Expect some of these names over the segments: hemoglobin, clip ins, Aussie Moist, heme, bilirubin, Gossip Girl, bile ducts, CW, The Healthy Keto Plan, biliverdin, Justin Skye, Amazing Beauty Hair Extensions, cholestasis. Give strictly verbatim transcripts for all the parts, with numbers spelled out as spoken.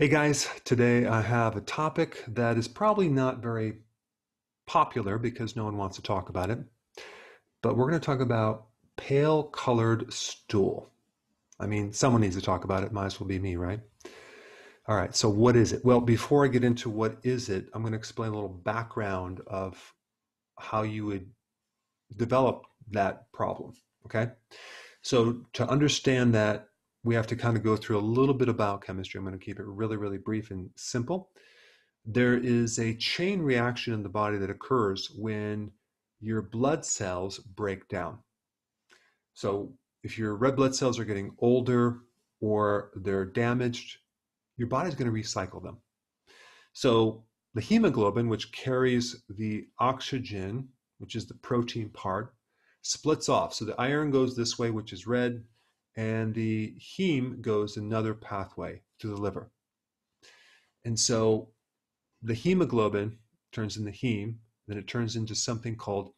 Hey guys, today I have a topic that is probably not very popular because no one wants to talk about it, but we're going to talk about pale colored stool. I mean, someone needs to talk about it, might as well be me, right? All right, so what is it? Well, before I get into what is it, I'm going to explain a little background of how you would develop that problem, okay? So to understand that, we have to kind of go through a little bit of biochemistry. I'm going to keep it really, really brief and simple. There is a chain reaction in the body that occurs when your blood cells break down. So if your red blood cells are getting older or they're damaged, your body's going to recycle them. So the hemoglobin, which carries the oxygen, which is the protein part, splits off. So the iron goes this way, which is red, and the heme goes another pathway through the liver. And so the hemoglobin turns into heme, then it turns into something called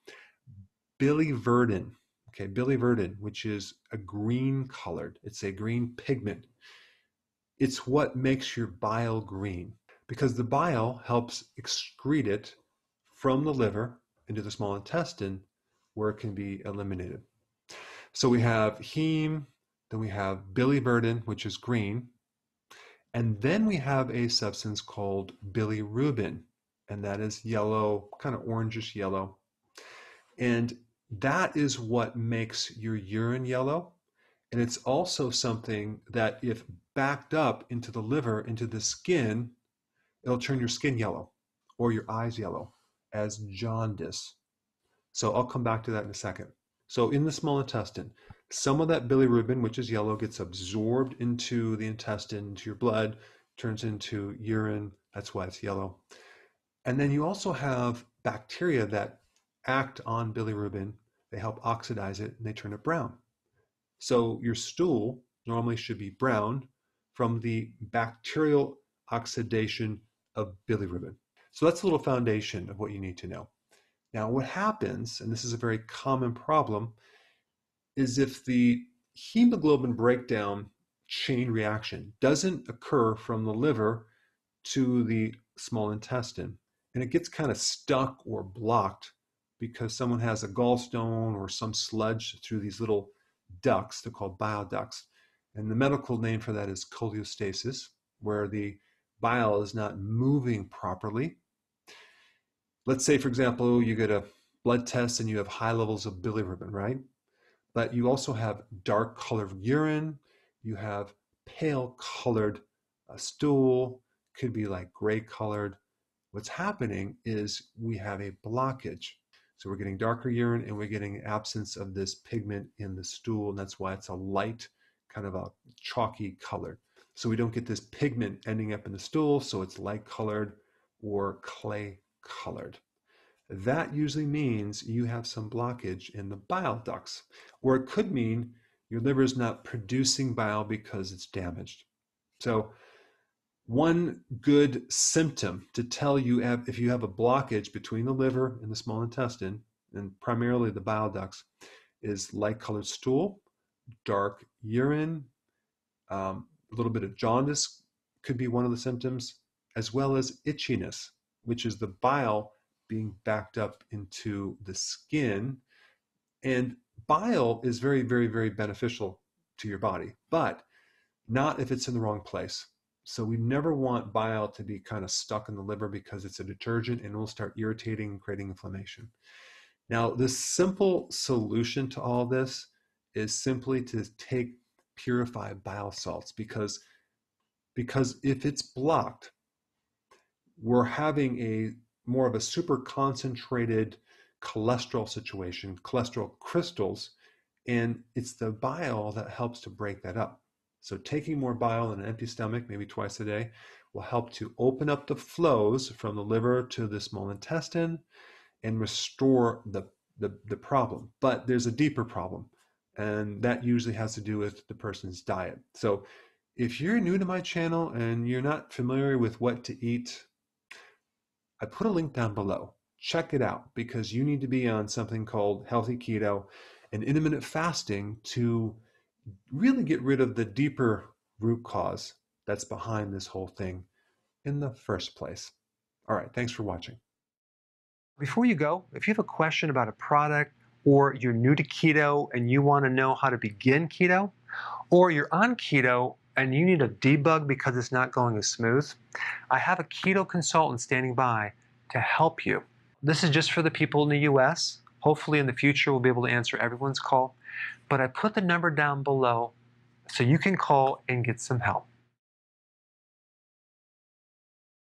biliverdin, okay, biliverdin, which is a green colored, it's a green pigment. It's what makes your bile green, because the bile helps excrete it from the liver into the small intestine where it can be eliminated. So we have heme, then we have biliverdin, which is green, and then we have a substance called bilirubin, and that is yellow, kind of orangish yellow, and that is what makes your urine yellow. And it's also something that if backed up into the liver, into the skin, it'll turn your skin yellow or your eyes yellow as jaundice. So I'll come back to that in a second. So in the small intestine, some of that bilirubin, which is yellow, gets absorbed into the intestine, into your blood, turns into urine. That's why it's yellow. And then you also have bacteria that act on bilirubin. They help oxidize it, and they turn it brown. So your stool normally should be brown from the bacterial oxidation of bilirubin. So that's a little foundation of what you need to know. Now what happens, and this is a very common problem, is if the hemoglobin breakdown chain reaction doesn't occur from the liver to the small intestine, and it gets kind of stuck or blocked because someone has a gallstone or some sludge through these little ducts, they're called bile ducts, and the medical name for that is cholestasis, where the bile is not moving properly. Let's say, for example, you get a blood test and you have high levels of bilirubin, right? But you also have dark colored urine, you have pale colored uh, stool, could be like gray colored. What's happening is we have a blockage. So we're getting darker urine and we're getting absence of this pigment in the stool, and that's why it's a light, kind of a chalky color. So we don't get this pigment ending up in the stool, so it's light colored or clay colored. That usually means you have some blockage in the bile ducts, or it could mean your liver is not producing bile because it's damaged. So one good symptom to tell you if you have a blockage between the liver and the small intestine, and primarily the bile ducts, is light colored stool, dark urine, um, a little bit of jaundice could be one of the symptoms, as well as itchiness, which is the bile being backed up into the skin. And bile is very, very, very beneficial to your body, but not if it's in the wrong place. So we never want bile to be kind of stuck in the liver because it's a detergent and it will start irritating and creating inflammation. Now, the simple solution to all this is simply to take purified bile salts, because, because if it's blocked, we're having a more of a super concentrated cholesterol situation, cholesterol crystals, and it's the bile that helps to break that up. So taking more bile in an empty stomach, maybe twice a day, will help to open up the flows from the liver to the small intestine and restore the, the, the problem. But there's a deeper problem, and that usually has to do with the person's diet. So if you're new to my channel and you're not familiar with what to eat, I put a link down below. Check it out, because you need to be on something called healthy keto and intermittent fasting to really get rid of the deeper root cause that's behind this whole thing in the first place. All right, thanks for watching. Before you go, if you have a question about a product, or you're new to keto and you want to know how to begin keto, or you're on keto and you need a debug because it's not going as smooth, I have a keto consultant standing by to help you. This is just for the people in the U S. Hopefully in the future we'll be able to answer everyone's call, but I put the number down below so you can call and get some help.